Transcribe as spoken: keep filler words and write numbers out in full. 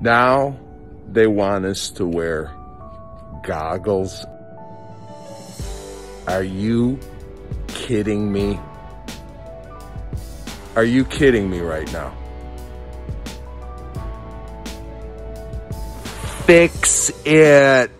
Now they want us to wear goggles. Are you kidding me? Are you kidding me right now? Fix it.